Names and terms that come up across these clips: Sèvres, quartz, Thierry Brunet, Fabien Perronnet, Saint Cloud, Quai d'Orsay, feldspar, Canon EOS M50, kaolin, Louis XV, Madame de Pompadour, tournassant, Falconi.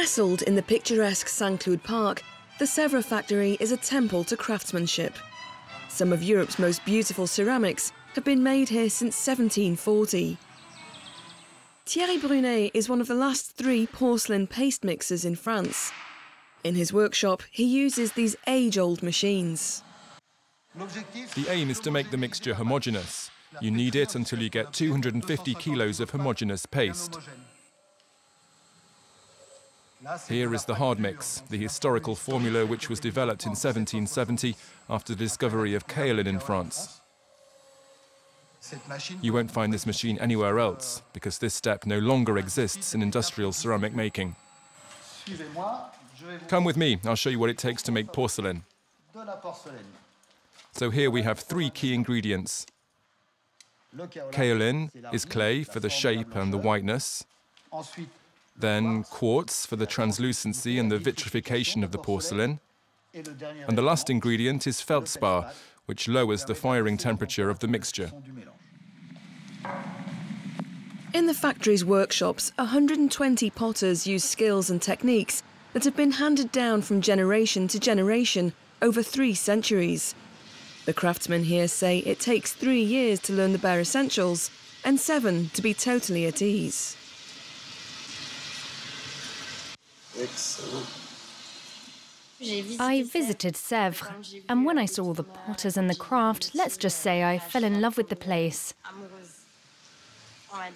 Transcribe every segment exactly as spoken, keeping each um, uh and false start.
Nestled in the picturesque Saint Cloud Park, the Sèvres factory is a temple to craftsmanship. Some of Europe's most beautiful ceramics have been made here since seventeen forty. Thierry Brunet is one of the last three porcelain paste mixers in France. In his workshop, he uses these age-old machines. The aim is to make the mixture homogeneous. You knead it until you get two hundred fifty kilos of homogeneous paste. Here is the hard mix, the historical formula which was developed in seventeen seventy after the discovery of kaolin in France. You won't find this machine anywhere else, because this step no longer exists in industrial ceramic making. Come with me, I'll show you what it takes to make porcelain. So here we have three key ingredients. Kaolin is clay for the shape and the whiteness. Then quartz for the translucency and the vitrification of the porcelain. And the last ingredient is feldspar, which lowers the firing temperature of the mixture. In the factory's workshops, one hundred twenty potters use skills and techniques that have been handed down from generation to generation over three centuries. The craftsmen here say it takes three years to learn the bare essentials and seven to be totally at ease. I visited Sèvres, and when I saw the potters and the craft, let's just say I fell in love with the place.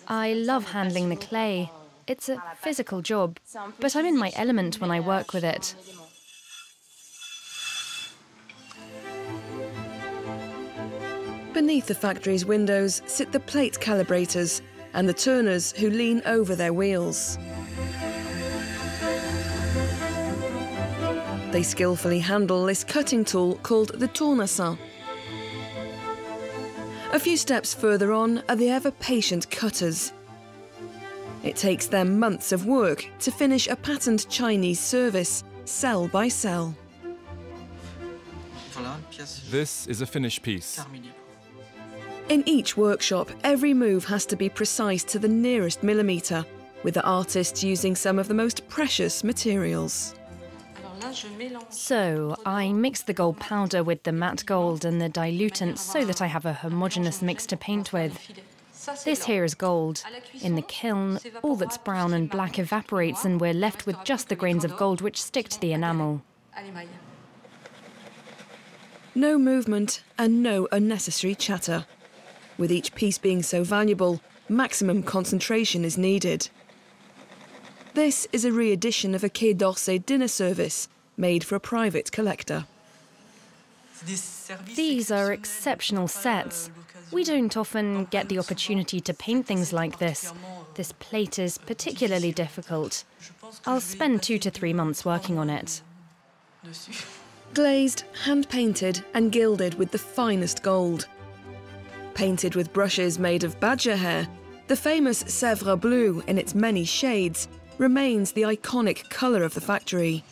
I love handling the clay. It's a physical job, but I'm in my element when I work with it. Beneath the factory's windows sit the plate calibrators and the turners who lean over their wheels. They skillfully handle this cutting tool called the tournassant. A few steps further on are the ever-patient cutters. It takes them months of work to finish a patterned Chinese service, cell by cell. This is a finished piece. In each workshop, every move has to be precise to the nearest millimetre, with the artists using some of the most precious materials. So, I mix the gold powder with the matte gold and the dilutant so that I have a homogeneous mix to paint with. This here is gold. In the kiln, all that's brown and black evaporates and we're left with just the grains of gold which stick to the enamel. No movement and no unnecessary chatter. With each piece being so valuable, maximum concentration is needed. This is a re-edition of a Quai d'Orsay dinner service made for a private collector. These are exceptional sets. We don't often get the opportunity to paint things like this. This plate is particularly difficult. I'll spend two to three months working on it. Glazed, hand-painted and gilded with the finest gold. Painted with brushes made of badger hair, the famous Sèvres blue in its many shades remains the iconic colour of the factory.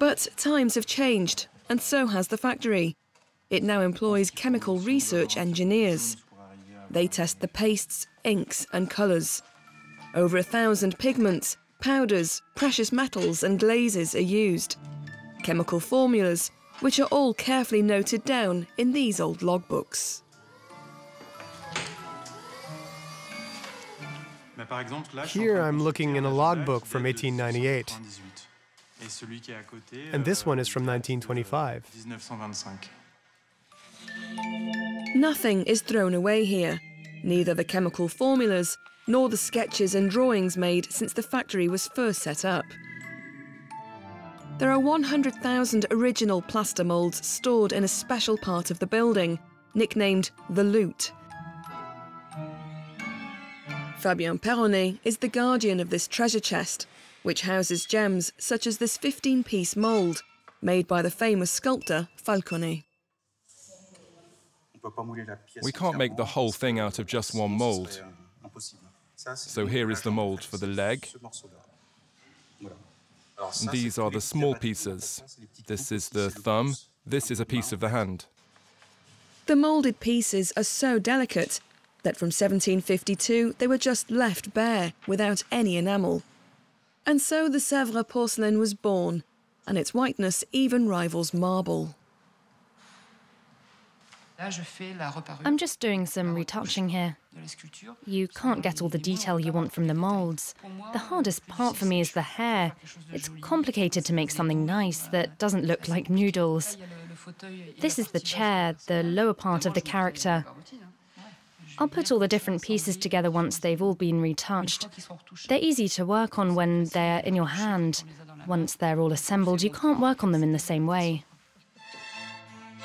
But times have changed, and so has the factory. It now employs chemical research engineers. They test the pastes, inks and colours. Over a thousand pigments, powders, precious metals and glazes are used. Chemical formulas, which are all carefully noted down in these old logbooks. Here I'm looking in a logbook from eighteen ninety-eight, and this one is from nineteen twenty-five. Nothing is thrown away here, neither the chemical formulas nor the sketches and drawings made since the factory was first set up. There are one hundred thousand original plaster moulds stored in a special part of the building, nicknamed the Loot. Fabien Perronnet is the guardian of this treasure chest, which houses gems such as this fifteen-piece mould made by the famous sculptor Falconi. We can't make the whole thing out of just one mould. So here is the mould for the leg. And these are the small pieces. This is the thumb. This is a piece of the hand. The moulded pieces are so delicate that from seventeen fifty-two they were just left bare, without any enamel. And so the Sèvres porcelain was born, and its whiteness even rivals marble. I'm just doing some retouching here. You can't get all the detail you want from the moulds. The hardest part for me is the hair. It's complicated to make something nice that doesn't look like noodles. This is the chair, the lower part of the character. I'll put all the different pieces together once they've all been retouched. They're easy to work on when they're in your hand. Once they're all assembled, you can't work on them in the same way.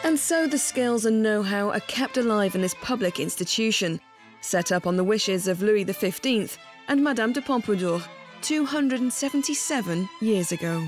And so the skills and know-how are kept alive in this public institution, set up on the wishes of Louis the fifteenth and Madame de Pompadour two hundred seventy-seven years ago.